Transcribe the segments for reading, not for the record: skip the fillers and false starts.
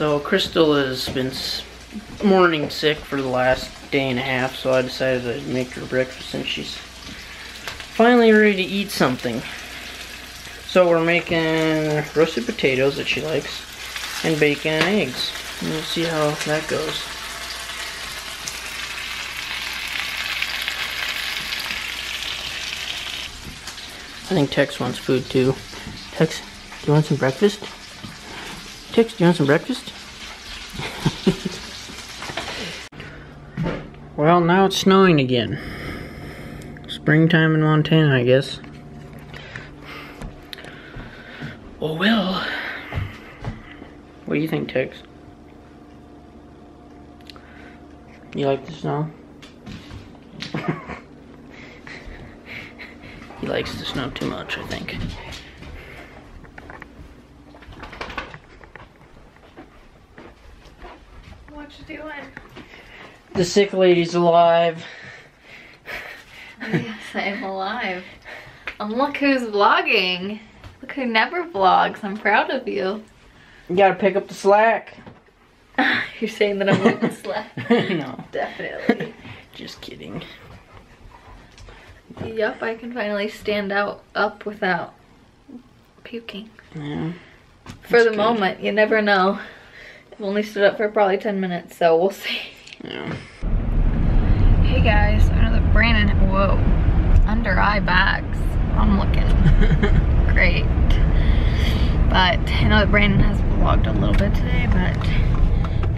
So Crystal has been morning sick for the last day and a half, so I decided to make her breakfast and she's finally ready to eat something. So we're making roasted potatoes that she likes and bacon and eggs. And we'll see how that goes. I think Tex wants food too. Tex, do you want some breakfast? Tex, do you want some breakfast? Well, now it's snowing again. Springtime in Montana, I guess. Oh well. What do you think, Tex? You like the snow? He likes the snow too much, I think. What you doing? The sick lady's alive. Yes, I am alive. And look who's vlogging. Look who never vlogs. I'm proud of you. You gotta pick up the slack. You're saying that I'm with the slack? No. Definitely. Just kidding. Yep, I can finally stand up without puking. Yeah. For the moment, you never know. I've only stood up for probably 10 minutes, so we'll see. Yeah. Hey guys, I know that Brandon, whoa, under eye bags. I'm looking great. But I know that Brandon has vlogged a little bit today, but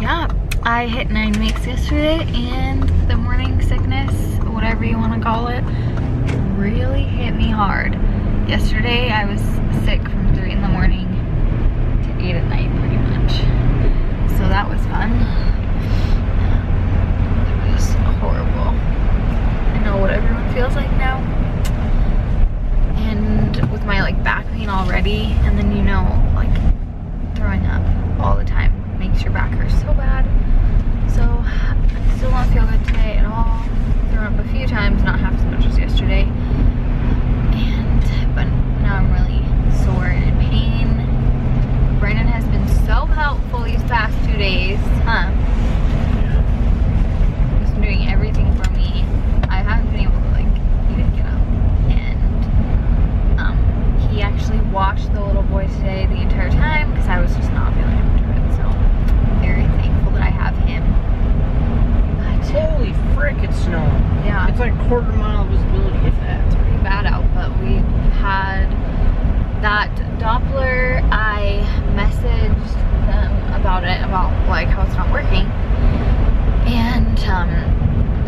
yeah, I hit 9 weeks yesterday and the morning sickness, whatever you want to call it, really hit me hard. Yesterday I was sick from 3 in the morning to 8 at night pretty much. So that was fun. It was horrible. I know what everyone feels like now. And with my like back pain already, and then you know like throwing up all the time makes your back hurt so bad. So I still don't feel good today at all. Thrown up a few times, not half as much as yesterday, but now I'm really sore and in pain. Brandon has been so helpful these past 2 days, huh? He's doing everything for me. I haven't been able to like even get up, and he actually watched the little boy today the entire time because I was just not feeling up to it. So very thankful that I have him. Holy frick, it's snowing. Yeah. It's like quarter-mile visibility of that. It's pretty bad out, but we had that Doppler. I messaged them about it, about like how it's not working. And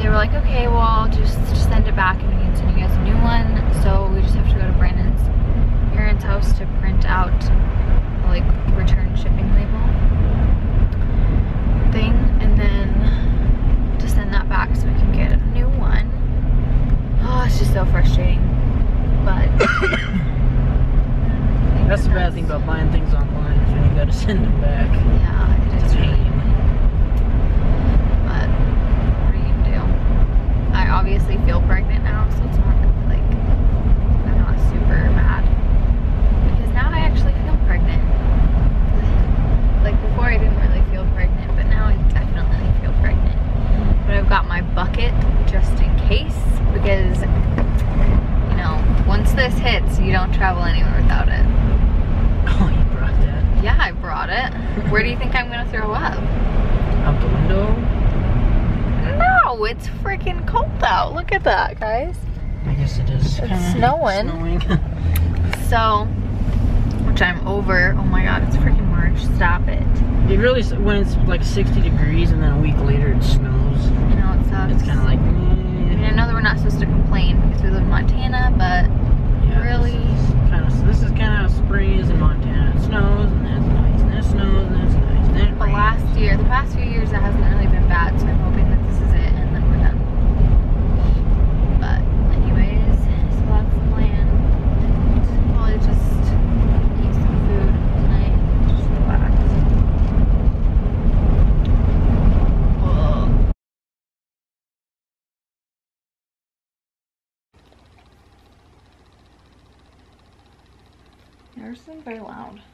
they were like, okay, well, I'll just send it back and we can send you guys a new one. So we just have to go to Brandon's parents' house to print out like return shipping label thing. And then send that back so we can get a new one. Oh, it's just so frustrating. But that's the bad thing about buying things online is when you gotta send them back. Yeah, it is pain. But what do you do? I obviously feel pregnant now, so it's not like I'm not super mad because now I actually feel pregnant. Like before, I didn't really feel pregnant, but now I definitely feel pregnant. But I've got my bucket just in case because, you know, once this hits, you don't travel anywhere without it. Oh, you brought that. Yeah, I brought it. Where do you think I'm gonna throw up? Out the window? No, it's freaking cold out. Look at that, guys. I guess it is. It's snowing. So, which I'm over. Oh my God, it's freaking March. Stop it. It really, when it's like 60 degrees and then a week later it snows. You know, it sucks. It's kind of like, I mean, I know that we're not supposed to complain because we live in Montana, but yeah, really. This is kind of how spring is in Montana. It snows and then it's nice, and then it snows and then it's nice, and then it rains. But last year, the past few years, it hasn't really been bad, so I'm hoping that this is it and then we're done. But anyways, so that's the plan. And probably just eat some food. Very loud.